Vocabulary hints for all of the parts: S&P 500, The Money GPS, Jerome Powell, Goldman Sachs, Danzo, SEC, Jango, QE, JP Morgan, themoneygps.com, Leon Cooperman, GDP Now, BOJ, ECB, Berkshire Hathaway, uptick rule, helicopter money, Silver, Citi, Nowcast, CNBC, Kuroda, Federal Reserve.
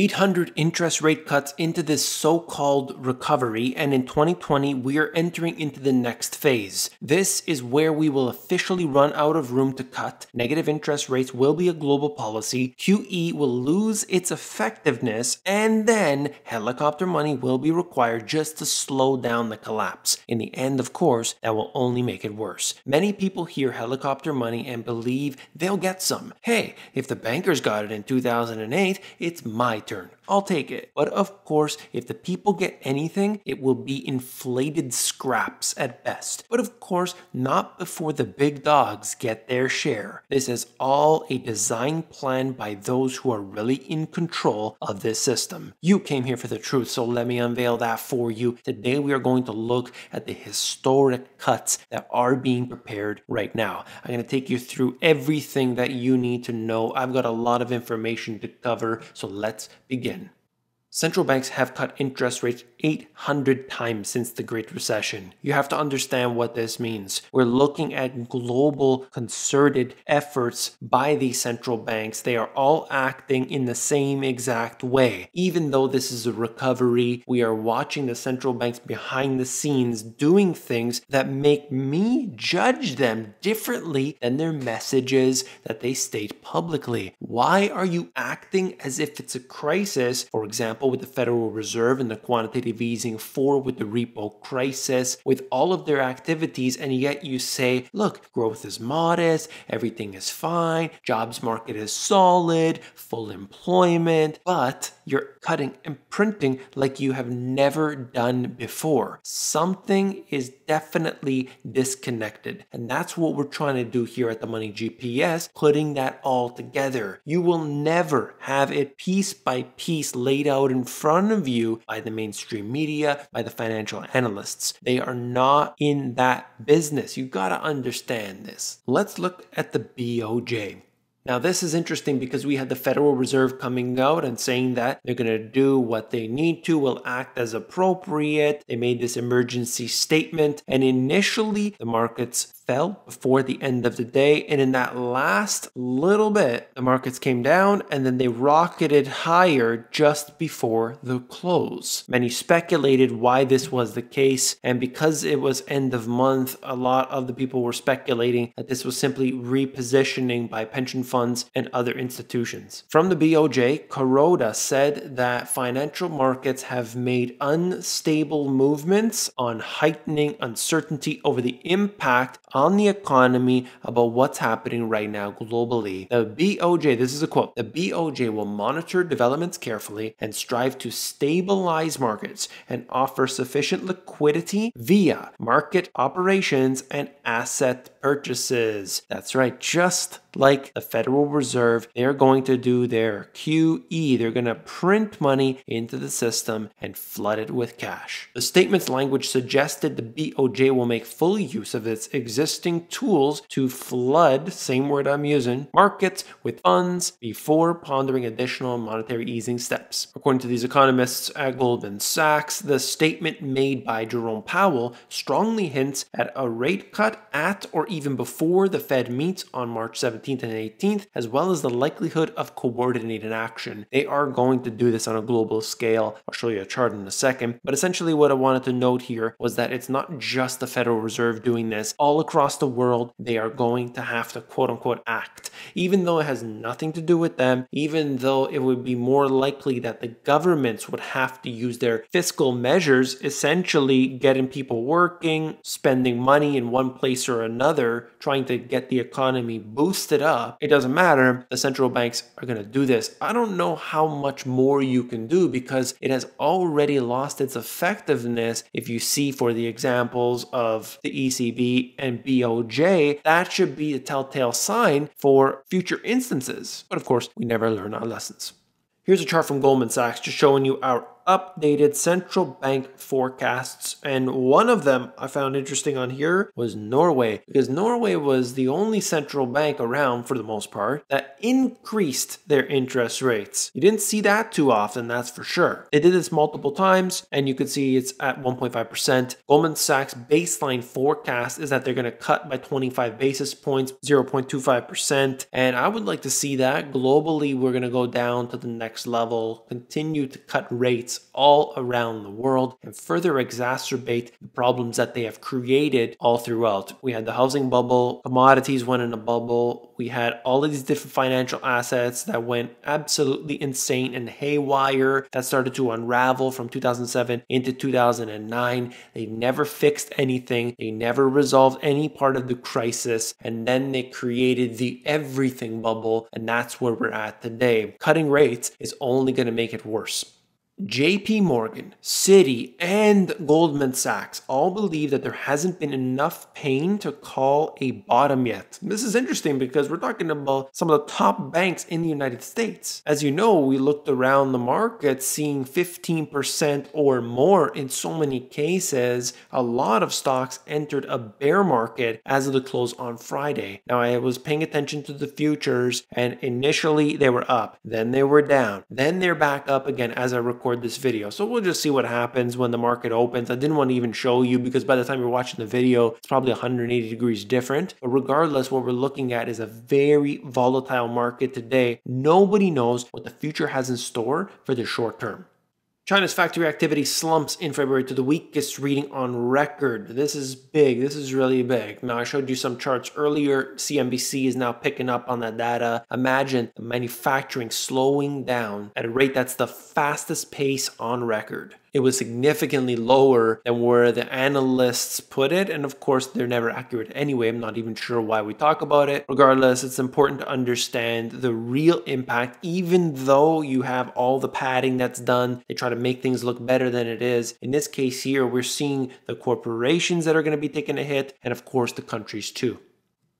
800 interest rate cuts into this so-called recovery, and in 2020 we are entering into the next phase. This is where we will officially run out of room to cut. Negative interest rates will be a global policy, QE will lose its effectiveness, and then helicopter money will be required just to slow down the collapse. In the end, of course, that will only make it worse. Many people hear helicopter money and believe they'll get some. Hey, if the bankers got it in 2008, it's my turn. I'll take it. But of course, if the people get anything, it will be inflated scraps at best. But of course, not before the big dogs get their share. This is all a design plan by those who are really in control of this system. You came here for the truth, so let me unveil that for you. Today we are going to look at the historic cuts that are being prepared right now. I'm going to take you through everything that you need to know. I've got a lot of information to cover, so let's begin. Central banks have cut interest rates 800 times since the Great Recession. You have to understand what this means. We're looking at global concerted efforts by these central banks. They are all acting in the same exact way. Even though this is a recovery, we are watching the central banks behind the scenes doing things that make me judge them differently than their messages that they state publicly. Why are you acting as if it's a crisis? For example, with the Federal Reserve and the quantitative easing, for with the repo crisis, with all of their activities, and yet you say, look, growth is modest, everything is fine, jobs market is solid, full employment, but you're cutting and printing like you have never done before. Something is definitely disconnected, and that's what we're trying to do here at The Money GPS, putting that all together. You will never have it piece by piece laid out in front of you by the mainstream media, by the financial analysts. They are not in that business. You gotta understand this. Let's look at the BOJ. Now, this is interesting because we had the Federal Reserve coming out and saying that they're going to do what they need to, will act as appropriate. They made this emergency statement, and initially the markets fell before the end of the day. And in that last little bit, the markets came down and then they rocketed higher just before the close. Many speculated why this was the case. And because it was end of month, a lot of the people were speculating that this was simply repositioning by pension funds and other institutions. From the BOJ, Kuroda said that financial markets have made unstable movements on heightening uncertainty over the impact on the economy about what's happening right now globally. The BOJ, this is a quote, "The BOJ will monitor developments carefully and strive to stabilize markets and offer sufficient liquidity via market operations and asset purchases." That's right, just like the Federal Reserve, they're going to do their QE. They're going to print money into the system and flood it with cash. The statement's language suggested the BOJ will make full use of its existing tools to flood, same word I'm using, markets with funds before pondering additional monetary easing steps. According to these economists at Goldman Sachs, the statement made by Jerome Powell strongly hints at a rate cut at or even before the Fed meets on March 17th. And 18th, as well as the likelihood of coordinated action. They are going to do this on a global scale. I'll show you a chart in a second, but essentially what I wanted to note here was that it's not just the Federal Reserve doing this. All across the world, they are going to have to quote-unquote act, even though it has nothing to do with them, even though it would be more likely that the governments would have to use their fiscal measures, essentially getting people working, spending money in one place or another, trying to get the economy boosted up. It doesn't matter. The central banks are going to do this. I don't know how much more you can do because it has already lost its effectiveness. If you see, for the examples of the ECB and BOJ, that should be a telltale sign for future instances. But of course, we never learn our lessons. Here's a chart from Goldman Sachs just showing you our updated central bank forecasts. And one of them I found interesting on here was Norway, because Norway was the only central bank around for the most part that increased their interest rates. You didn't see that too often, that's for sure. They did this multiple times, and you could see it's at 1.5%. Goldman Sachs baseline forecast is that they're going to cut by 25 basis points, 0.25%. And I would like to see that globally, we're going to go down to the next level, continue to cut rates all around the world, and further exacerbate the problems that they have created all throughout. We had the housing bubble, commodities went in a bubble, we had all of these different financial assets that went absolutely insane and haywire that started to unravel from 2007 into 2009. They never fixed anything, they never resolved any part of the crisis, and then they created the everything bubble, and that's where we're at today. Cutting rates is only going to make it worse. JP Morgan, Citi, and Goldman Sachs all believe that there hasn't been enough pain to call a bottom yet. This is interesting because we're talking about some of the top banks in the United States. As you know, we looked around the market seeing 15% or more in so many cases. A lot of stocks entered a bear market as of the close on Friday. Now, I was paying attention to the futures, and initially they were up, then they were down, then they're back up again as I record this video. So we'll just see what happens when the market opens. I didn't want to even show you because by the time you're watching the video, it's probably 180 degrees different. But regardless, what we're looking at is a very volatile market today. Nobody knows what the future has in store for the short term. China's factory activity slumps in February to the weakest reading on record. This is big. This is really big. Now, I showed you some charts earlier. CNBC is now picking up on that data. Imagine the manufacturing slowing down at a rate that's the fastest pace on record. It was significantly lower than where the analysts put it. And of course, they're never accurate anyway. I'm not even sure why we talk about it. Regardless, it's important to understand the real impact. Even though you have all the padding that's done, they try to make things look better than it is. In this case here, we're seeing the corporations that are going to be taking a hit, and of course, the countries too.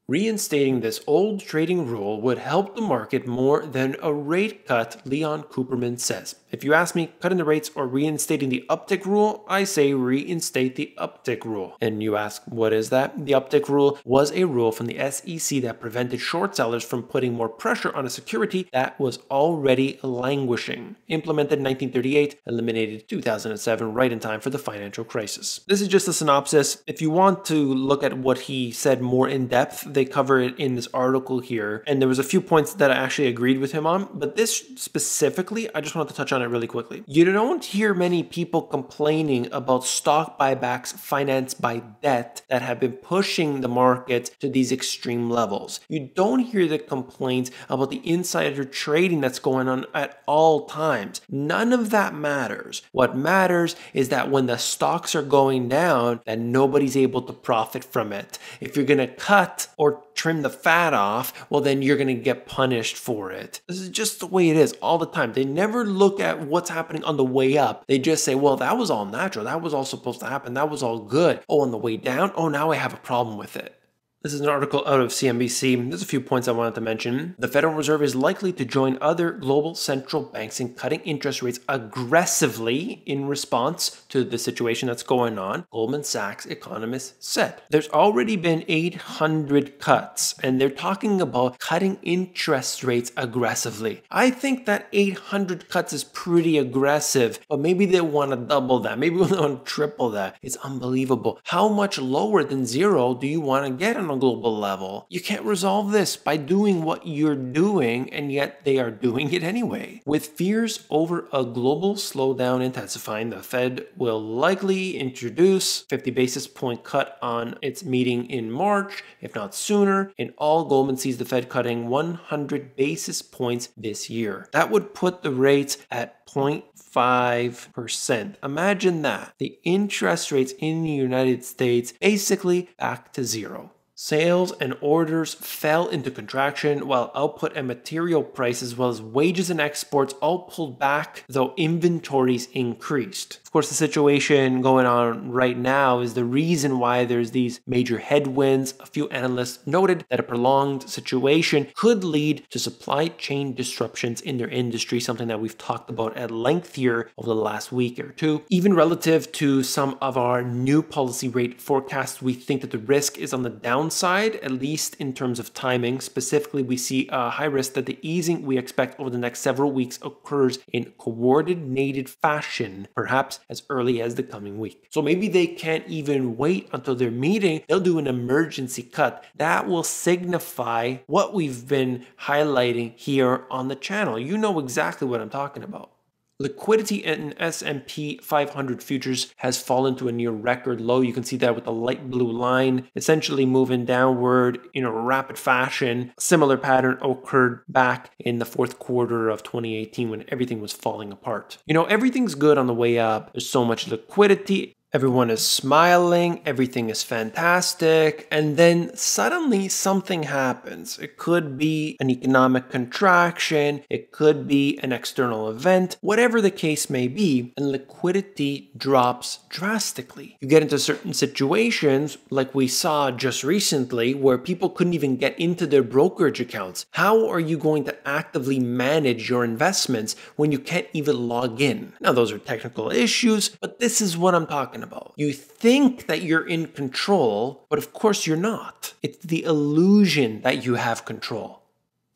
Reinstating this old trading rule would help the market more than a rate cut, Leon Cooperman says. If you ask me, cutting the rates or reinstating the uptick rule, I say reinstate the uptick rule. And you ask, what is that? The uptick rule was a rule from the SEC that prevented short sellers from putting more pressure on a security that was already languishing. Implemented in 1938, eliminated in 2007, right in time for the financial crisis. This is just a synopsis. If you want to look at what he said more in depth, they cover it in this article here. And there was a few points that I actually agreed with him on, but this specifically, I just wanted to touch on it really quickly. You don't hear many people complaining about stock buybacks financed by debt that have been pushing the market to these extreme levels. You don't hear the complaints about the insider trading that's going on at all times. None of that matters. What matters is that when the stocks are going down, that nobody's able to profit from it. If you're going to cut or trim the fat off, well, then you're going to get punished for it. This is just the way it is all the time. They never look at what's happening on the way up. They just say, well, that was all natural. That was all supposed to happen. That was all good. Oh, on the way down? Oh, now I have a problem with it. This is an article out of CNBC. There's a few points I wanted to mention. The Federal Reserve is likely to join other global central banks in cutting interest rates aggressively in response to the situation that's going on, Goldman Sachs economists said. There's already been 800 cuts, and they're talking about cutting interest rates aggressively. I think that 800 cuts is pretty aggressive, but maybe they want to double that. Maybe they want to triple that. It's unbelievable. How much lower than zero do you want to get on a global level? You can't resolve this by doing what you're doing, and yet they are doing it anyway. With fears over a global slowdown intensifying, the Fed will likely introduce 50 basis point cut on its meeting in March, if not sooner. In all, Goldman sees the Fed cutting 100 basis points this year. That would put the rates at 0.5%. Imagine that. The interest rates in the United States basically back to zero. Sales and orders fell into contraction, while output and material prices, as well as wages and exports, all pulled back, though inventories increased. Of course, the situation going on right now is the reason why there's these major headwinds. A few analysts noted that a prolonged situation could lead to supply chain disruptions in their industry, something that we've talked about at length here over the last week or two. Even relative to some of our new policy rate forecasts, we think that the risk is on the downside, at least in terms of timing. Specifically, we see a high risk that the easing we expect over the next several weeks occurs in coordinated fashion, perhaps as early as the coming week. So maybe they can't even wait until their meeting. They'll do an emergency cut. That will signify what we've been highlighting here on the channel. You know exactly what I'm talking about. Liquidity in S&P 500 futures has fallen to a near record low. You can see that with the light blue line, essentially moving downward in a rapid fashion. A similar pattern occurred back in the fourth quarter of 2018 when everything was falling apart. You know, everything's good on the way up. There's so much liquidity. Everyone is smiling, everything is fantastic, and then suddenly something happens. It could be an economic contraction, it could be an external event, whatever the case may be, and liquidity drops drastically. You get into certain situations, like we saw just recently, where people couldn't even get into their brokerage accounts. How are you going to actively manage your investments when you can't even log in? Now, those are technical issues, but this is what I'm talking about. You think that you're in control, but of course you're not. It's the illusion that you have control.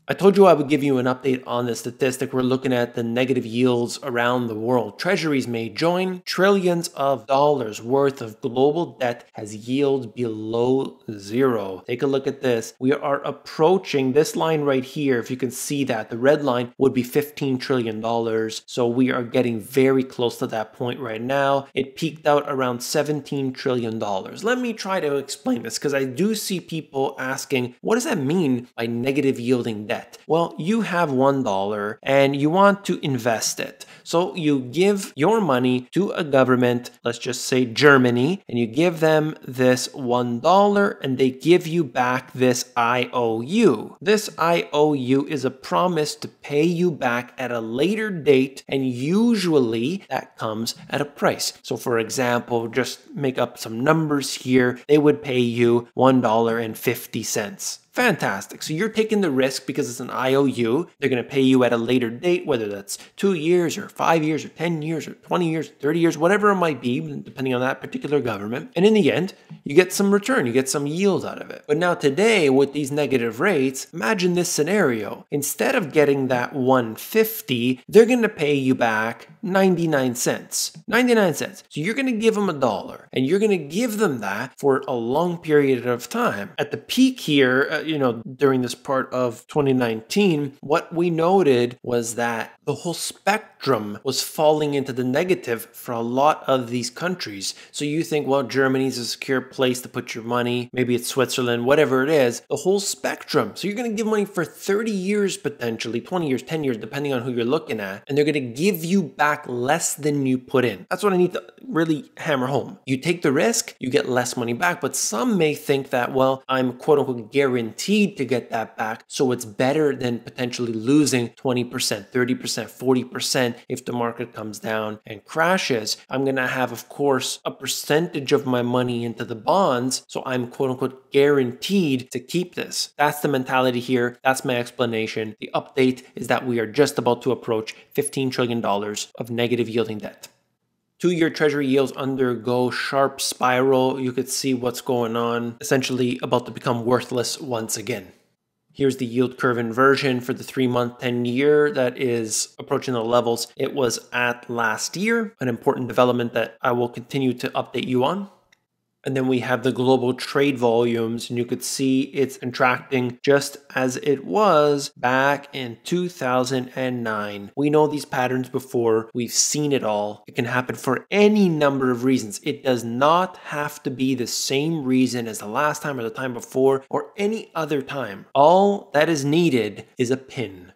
I told you I would give you an update on the statistic. We're looking at the negative yields around the world. Treasuries may join. Trillions of dollars worth of global debt has yields below zero. Take a look at this. We are approaching this line right here. If you can see that, the red line would be $15 trillion. So we are getting very close to that point right now. It peaked out around $17 trillion. Let me try to explain this because I do see people asking, what does that mean by negative yielding debt? Well, you have $1 and you want to invest it. So you give your money to a government, let's just say Germany, and you give them this $1 and they give you back this IOU. This IOU is a promise to pay you back at a later date, and usually that comes at a price. So for example, just make up some numbers here, they would pay you $1.50. Fantastic. So you're taking the risk because it's an IOU. They're going to pay you at a later date, whether that's 2 years or 5 years or 10 years or 20 years, 30 years, whatever it might be, depending on that particular government. And in the end, you get some return, you get some yield out of it. But now today with these negative rates, imagine this scenario. Instead of getting that 150, they're going to pay you back 99 cents. 99 cents. So you're going to give them $1 and you're going to give them that for a long period of time. At the peak here, you know, during this part of 2019, what we noted was that the whole spectrum was falling into the negative for a lot of these countries. So you think, well, Germany's a secure place to put your money. Maybe it's Switzerland, whatever it is, the whole spectrum. So you're going to give money for 30 years, potentially 20 years, 10 years, depending on who you're looking at. And they're going to give you back less than you put in. That's what I need to really hammer home. You take the risk, you get less money back. But some may think that, well, I'm quote unquote guaranteed to get that back. So it's better than potentially losing 20%, 30%. 40% if the market comes down and crashes. I'm going to have, of course, a percentage of my money into the bonds. So I'm quote unquote guaranteed to keep this. That's the mentality here. That's my explanation. The update is that we are just about to approach $15 trillion of negative yielding debt. Two-year treasury yields undergo sharp spiral. You could see what's going on, essentially about to become worthless once again. Here's the yield curve inversion for the 3-month, 10-year that is approaching the levels it was at last year, an important development that I will continue to update you on. And then we have the global trade volumes, and you could see it's contracting just as it was back in 2009. We know these patterns before. We've seen it all. It can happen for any number of reasons. It does not have to be the same reason as the last time or the time before or any other time. All that is needed is a pin.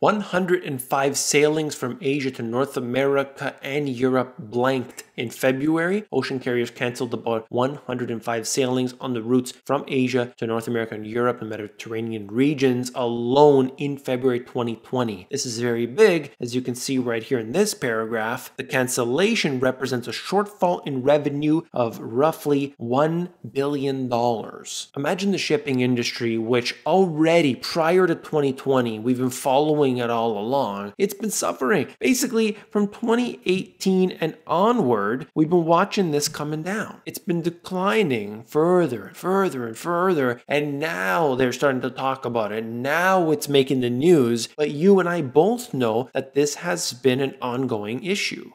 105 sailings from Asia to North America and Europe blanked in February. Ocean carriers canceled about 105 sailings on the routes from Asia to North America and Europe and Mediterranean regions alone in February 2020. This is very big. As you can see right here in this paragraph, the cancellation represents a shortfall in revenue of roughly $1 billion. Imagine the shipping industry, which already prior to 2020, we've been following it all along. It's been suffering. Basically, from 2018 and onward, we've been watching this coming down. It's been declining further and further and further, and now they're starting to talk about it. Now it's making the news, but you and I both know that this has been an ongoing issue.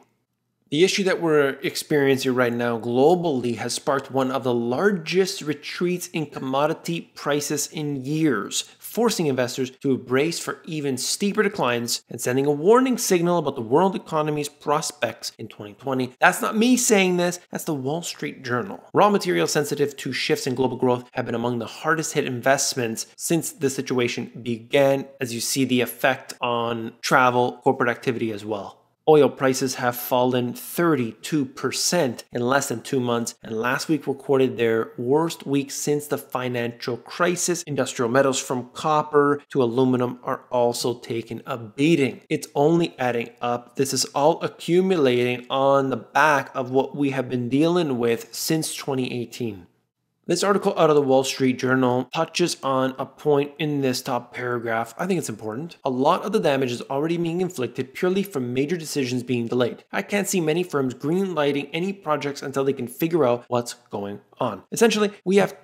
The issue that we're experiencing right now globally has sparked one of the largest retreats in commodity prices in years, forcing investors to brace for even steeper declines and sending a warning signal about the world economy's prospects in 2020. That's not me saying this, that's the Wall Street Journal. Raw materials sensitive to shifts in global growth have been among the hardest hit investments since the situation began, as you see the effect on travel, corporate activity as well. Oil prices have fallen 32% in less than 2 months, and last week recorded their worst week since the financial crisis. Industrial metals from copper to aluminum are also taking a beating. It's only adding up. This is all accumulating on the back of what we have been dealing with since 2018. This article out of the Wall Street Journal touches on a point in this top paragraph. I think it's important. A lot of the damage is already being inflicted purely from major decisions being delayed. I can't see many firms greenlighting any projects until they can figure out what's going on. Essentially, we have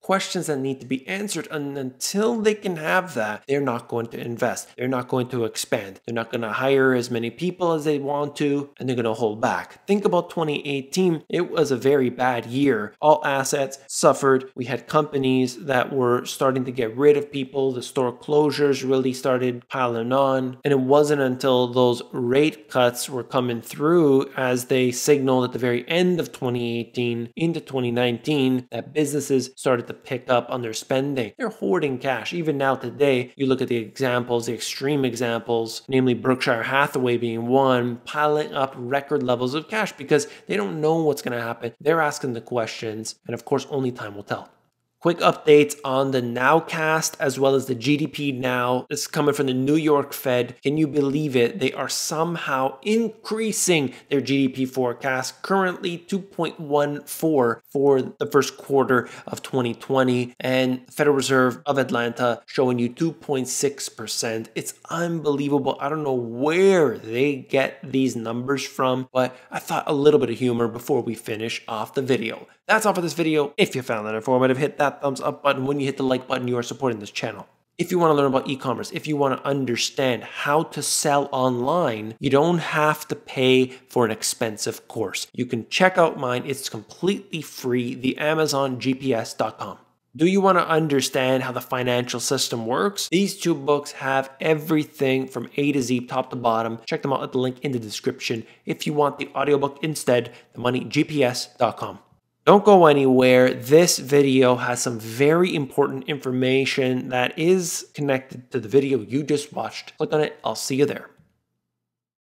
questions that need to be answered, and until they can have that, they're not going to invest, they're not going to expand, they're not going to hire as many people as they want to, and they're going to hold back. Think about 2018. It was a very bad year. All assets suffered. We had companies that were starting to get rid of people. The store closures really started piling on, and it wasn't until those rate cuts were coming through, as they signaled at the very end of 2018 into 2019, that business started to pick up on their spending. They're hoarding cash. Even now today, you look at the examples, the extreme examples, namely Berkshire Hathaway being one, piling up record levels of cash because they don't know what's going to happen. They're asking the questions, and of course, only time will tell. Quick updates on the Nowcast as well as the GDP Now. This is coming from the New York Fed. Can you believe it? They are somehow increasing their GDP forecast, currently 2.14 for the first quarter of 2020, and the Federal Reserve of Atlanta showing you 2.6%. It's unbelievable. I don't know where they get these numbers from, but I thought a little bit of humor before we finish off the video. That's all for this video. If you found that informative, hit that thumbs up button. When you hit the like button, you are supporting this channel. If you want to learn about e-commerce, if you want to understand how to sell online, you don't have to pay for an expensive course. You can check out mine. It's completely free, themoneygps.com. Do you want to understand how the financial system works? These two books have everything from A to Z, top to bottom. Check them out at the link in the description. If you want the audiobook instead, themoneygps.com. Don't go anywhere. This video has some very important information that is connected to the video you just watched. Click on it. I'll see you there.